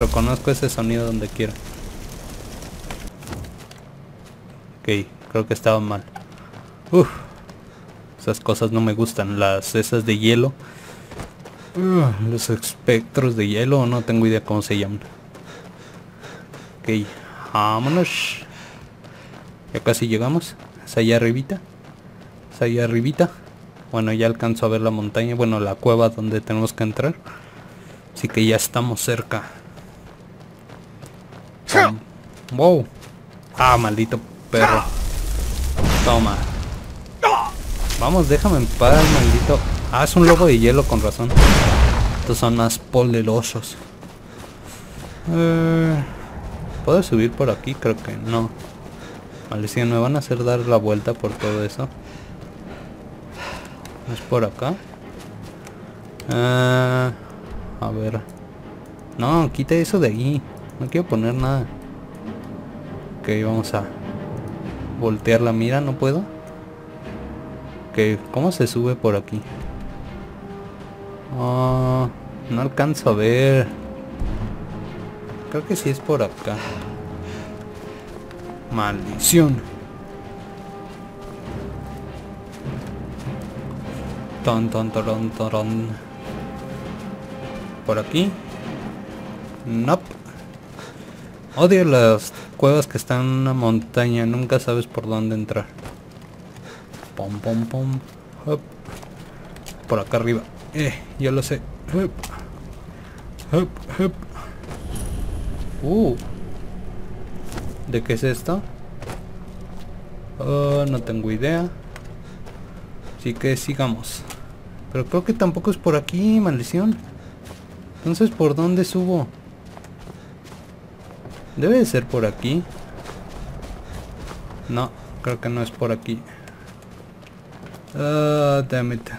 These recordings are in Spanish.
Reconozco ese sonido donde quiera. Ok, creo que estaba mal. Uf, esas cosas no me gustan. Las esas de hielo. Los espectros de hielo, no tengo idea cómo se llaman. Ok, vámonos. Ya casi llegamos. Es allá arribita. Es allá arribita. Bueno, ya alcanzo a ver la montaña. Bueno, la cueva donde tenemos que entrar. Así que ya estamos cerca. Wow. Ah, maldito perro. Toma. Vamos, déjame en paz, maldito. Ah, es un lobo de hielo, con razón. Estos son más poderosos. ¿Puedo subir por aquí? Creo que no. Maldición, me van a hacer dar la vuelta por todo eso. ¿Es por acá? A ver. No, quita eso de ahí. No quiero poner nada. Ok, vamos a voltear la mira, no puedo. Ok, ¿cómo se sube por aquí? Oh, no alcanzo a ver. Creo que sí es por acá. Maldición. Ton, ton, ton, ton, ton. Por aquí. Nope. Odio las cuevas que están en una montaña. Nunca sabes por dónde entrar. Pom, pom, pom. Hop. Por acá arriba. Ya lo sé. Hop. Hop, hop. ¿De qué es esto? No tengo idea. Así que sigamos. Pero creo que tampoco es por aquí, maldición. Entonces, ¿por dónde subo? Debe de ser por aquí. No, creo que no es por aquí. Ah, damn it.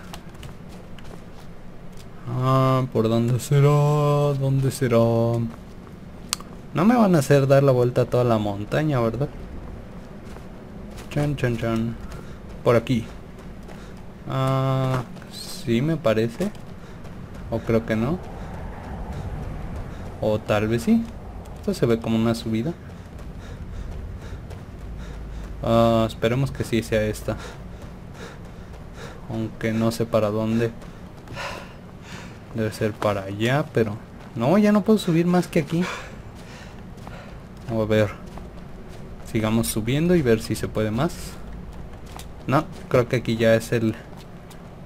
Ah, ¿por dónde será? ¿Dónde será? No me van a hacer dar la vuelta a toda la montaña, ¿verdad? Chan, chan, chan. Por aquí. Ah, sí me parece. O creo que no. O tal vez sí. Esto se ve como una subida. Esperemos que sí sea esta. Aunque no sé para dónde. Debe ser para allá, pero... No, ya no puedo subir más que aquí. A ver. Sigamos subiendo y ver si se puede más. No, creo que aquí ya es el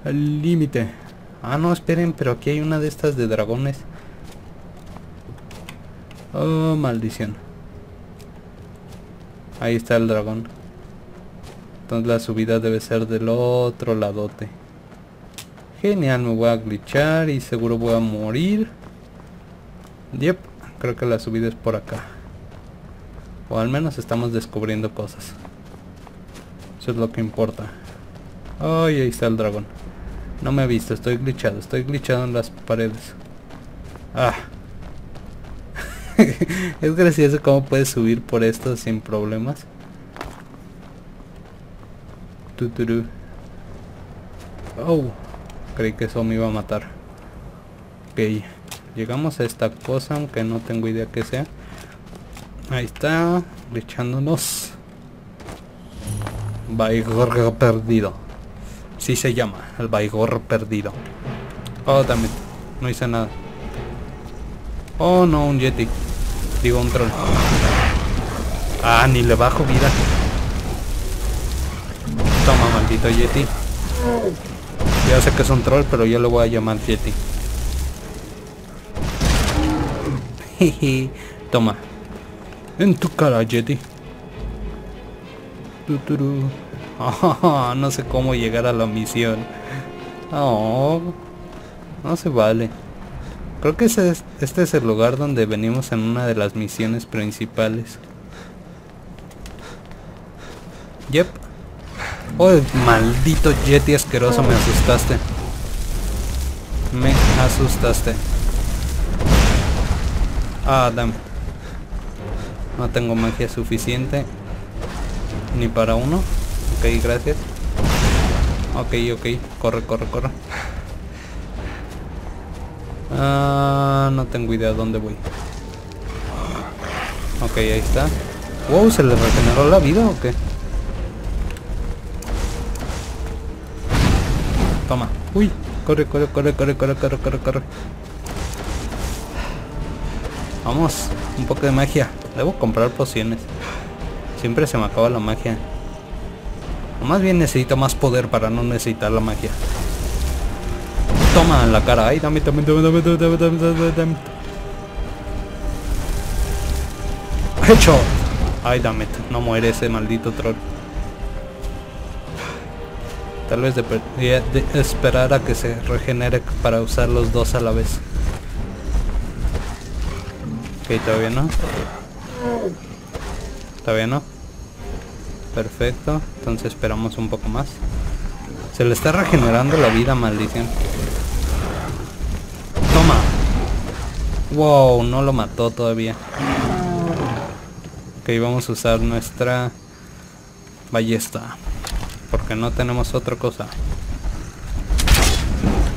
límite. Ah, no, esperen, pero aquí hay una de estas de dragones. Oh, maldición. Ahí está el dragón. Entonces la subida debe ser del otro ladote. Genial, me voy a glitchar y seguro voy a morir. Yep, creo que la subida es por acá. O al menos estamos descubriendo cosas. Eso es lo que importa. Ay, oh, ahí está el dragón. No me ha visto, estoy glitchado en las paredes. Ah. Es gracioso cómo puedes subir por esto sin problemas. Tuturu. Oh, creí que eso me iba a matar. Ok, llegamos a esta cosa, aunque no tengo idea que sea. Ahí está, echándonos. Baigorro perdido. Sí se llama, el baigorro perdido. Oh, también. No hice nada. Oh no, un yeti. Digo, un troll. Ah, ni le bajo vida. Toma, maldito yeti. Ya sé que es un troll, pero yo lo voy a llamar yeti. Jeje. Toma. En tu cara, yeti. Tuturu. Oh, no sé cómo llegar a la misión. Oh, no se vale. Creo que este es el lugar donde venimos en una de las misiones principales. Yep. Oh, maldito yeti asqueroso, me asustaste. Me asustaste. Ah, damn. No tengo magia suficiente. Ni para uno. Ok, gracias. Ok, ok. Corre, corre, corre. No tengo idea dónde voy. Ok, ahí está. Wow, ¿se le regeneró la vida o qué? Toma. Uy, corre, corre, corre, corre, corre, corre, corre, corre. Vamos, un poco de magia. Debo comprar pociones. Siempre se me acaba la magia. O más bien necesito más poder para no necesitar la magia. Toma en la cara. Ay, dame, dame, dame, dame, dame, dame, dame, dame. ¡Hecho! Ay, dame, no muere ese maldito troll. Tal vez debería de esperar a que se regenere para usar los dos a la vez. Ok, todavía no. Todavía no. Perfecto, entonces esperamos un poco más. Se le está regenerando la vida, maldición. Toma. Wow, no lo mató todavía. Ok, vamos a usar nuestra ballesta, porque no tenemos otra cosa.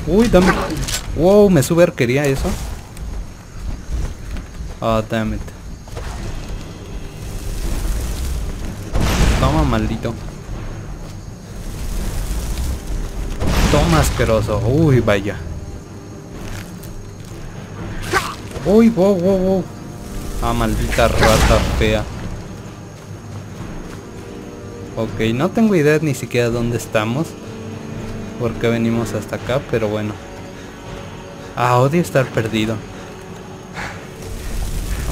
Uy, dame. Wow, me sube arquería eso. Oh, damn it. Toma, maldito. Toma, asqueroso. Uy, vaya. Uy, wow, wow, wow. Ah, maldita rata fea. Ok, no tengo idea ni siquiera dónde estamos, porque venimos hasta acá, pero bueno. Ah, odio estar perdido.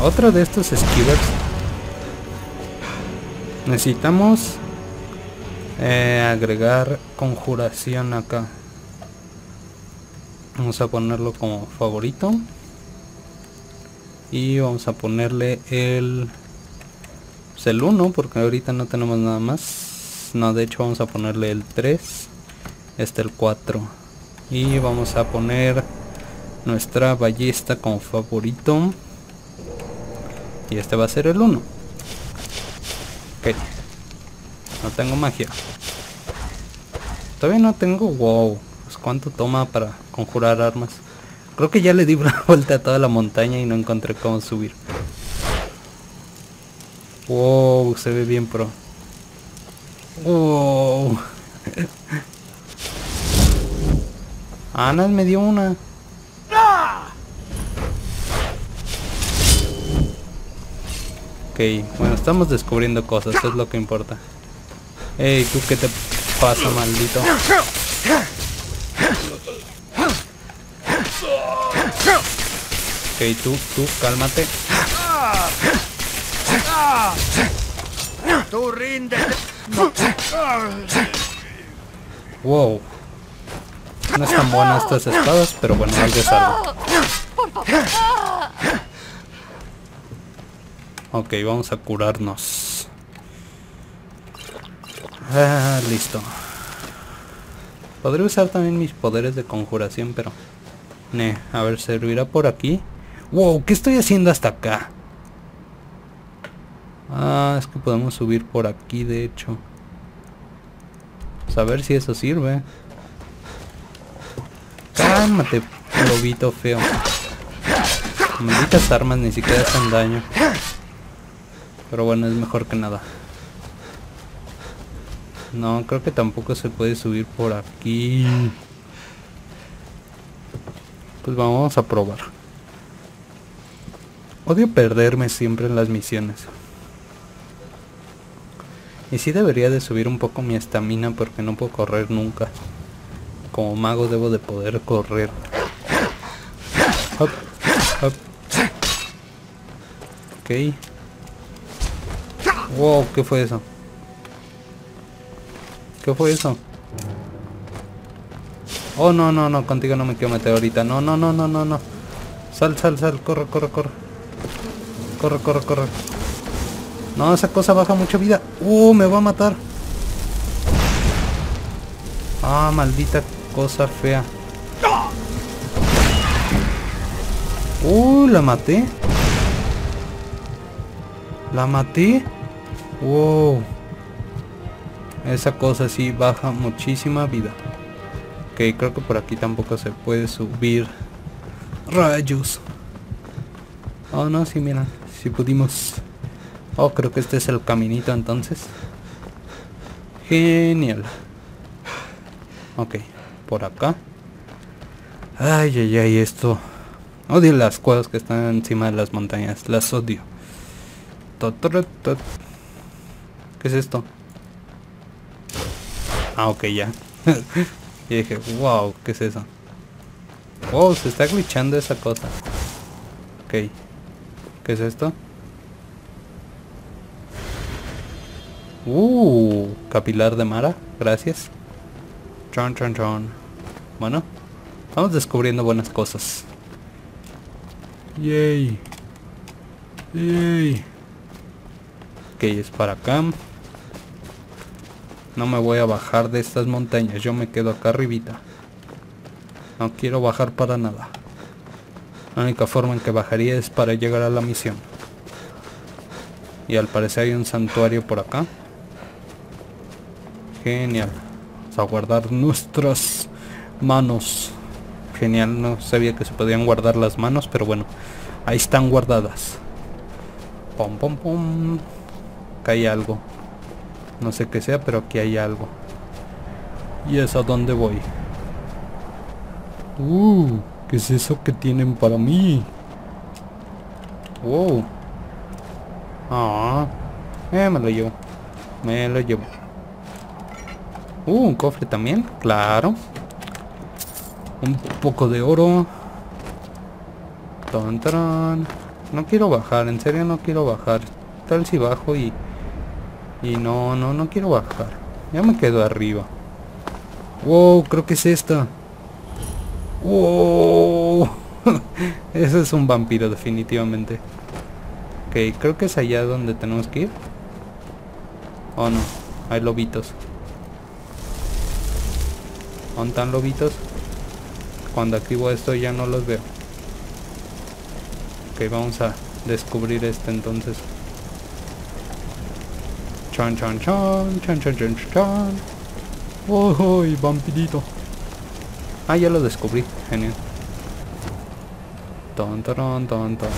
Otro de estos skeevers. Necesitamos agregar conjuración acá. Vamos a ponerlo como favorito. Y vamos a ponerle el 1, porque ahorita no tenemos nada más. No, de hecho vamos a ponerle el 3. Este el 4. Y vamos a poner nuestra ballesta como favorito. Y este va a ser el 1. Ok. No tengo magia. Todavía no tengo... Wow. Pues cuánto toma para conjurar armas. Creo que ya le di una vuelta a toda la montaña y no encontré cómo subir. Wow, se ve bien pro. Wow. Ana me dio una. Ok, bueno, estamos descubriendo cosas, es lo que importa. Ey, ¿tú qué te pasa, maldito? Ok, tú, cálmate. Tú ríndete. Wow. No están buenas estas espadas, pero bueno, algo es algo. Ok, vamos a curarnos. Ah, listo. Podría usar también mis poderes de conjuración, pero... Ne, a ver, ¿servirá por aquí? Wow, ¿qué estoy haciendo hasta acá? Ah, es que podemos subir por aquí, de hecho. Pues a ver si eso sirve. Cálmate, lobito feo. Malditas armas ni siquiera hacen daño. Pero bueno, es mejor que nada. No, creo que tampoco se puede subir por aquí. Pues vamos a probar. Odio perderme siempre en las misiones. Y sí debería de subir un poco mi estamina, porque no puedo correr nunca. Como mago debo de poder correr. Hop, hop. Ok. Wow, ¿qué fue eso? ¿Qué fue eso? Oh, no, no, no, contigo no me quiero meter ahorita. No, no, no, no, no, no. Sal, sal, sal, corre, corre, corre. Corre, corre, corre. No, esa cosa baja mucha vida. Me va a matar. Ah, maldita cosa fea. La maté. La maté. Wow. Esa cosa sí baja muchísima vida. Ok, creo que por aquí tampoco se puede subir. Rayos. Oh no, sí, mira, sí pudimos. Oh, creo que este es el caminito entonces. Genial. Ok, por acá. Ay, ay, ay, esto. Odio las cuevas que están encima de las montañas. Las odio. ¿Qué es esto? Ah, ok, ya. Y dije, wow, ¿qué es eso? Wow, se está glitchando esa cosa. Ok. ¿Qué es esto? Capilar de Mara, gracias. Chon, chon, chon. Bueno, vamos descubriendo buenas cosas. Yay. Yay. Ok, es para acá. No me voy a bajar de estas montañas. Yo me quedo acá arribita. No quiero bajar para nada. La única forma en que bajaría es para llegar a la misión. Y al parecer hay un santuario por acá. Genial. Vamos a guardar nuestras manos. Genial, no sabía que se podían guardar las manos, pero bueno. Ahí están guardadas. Pom, pom, pom. Acá hay algo. No sé qué sea, pero aquí hay algo. ¿Y es a dónde voy? ¿Qué es eso que tienen para mí? Wow. Ah, me lo llevo. Me lo llevo. Un cofre también, claro. Un poco de oro. Tan, tan. No quiero bajar, en serio no quiero bajar. Tal si bajo y no quiero bajar. Ya me quedo arriba. Wow, creo que es esta. Wow. Ese es un vampiro definitivamente. Ok, creo que es allá donde tenemos que ir. Oh no, hay lobitos. ¿Dónde están lobitos? Cuando activo esto ya no los veo. Ok, vamos a descubrir este entonces. Chan, chan, chan, chan, chan, chan, chan. ¡Oh, vampirito! Ah, ya lo descubrí. Genial. Ton, ton, ton, ton.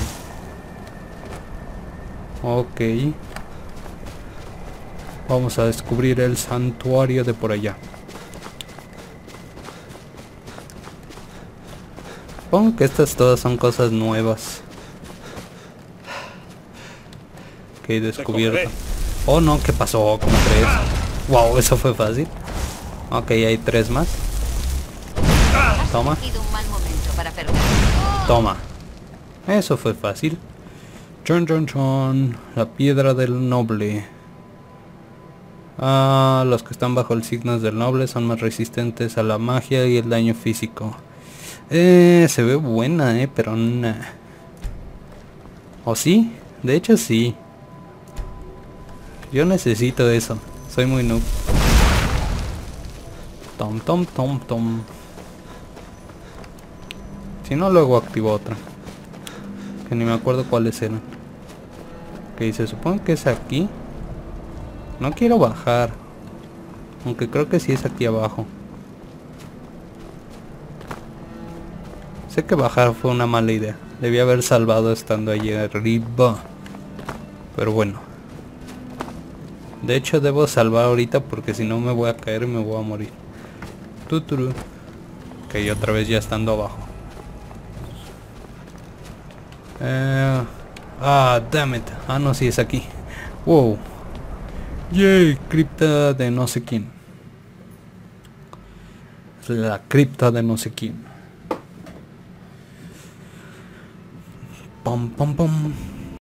Ok. Vamos a descubrir el santuario de por allá. Supongo que estas todas son cosas nuevas. Ok, descubierto. Oh no, ¿qué pasó? Como tres. Wow, eso fue fácil. Ok, hay tres más. Toma. Toma. Eso fue fácil. Chon, chon, chon. La piedra del noble. Ah, los que están bajo el signo del noble son más resistentes a la magia y el daño físico. Se ve buena, pero nah. ¿O sí? De hecho sí. Yo necesito eso. Soy muy noob. Tom, tom, tom, tom. Si no, luego activo otra. Que ni me acuerdo cuáles eran. Ok, se supone que es aquí. No quiero bajar. Aunque creo que sí es aquí abajo. Sé que bajar fue una mala idea. Debí haber salvado estando allí arriba. Pero bueno. De hecho debo salvar ahorita porque si no me voy a caer y me voy a morir. Tuturu. Ok, otra vez ya estando abajo. Damn it. Ah, no, sí es aquí. Wow. Yay, cripta de no sé quién. La cripta de no sé quién. Pom, pom, pom.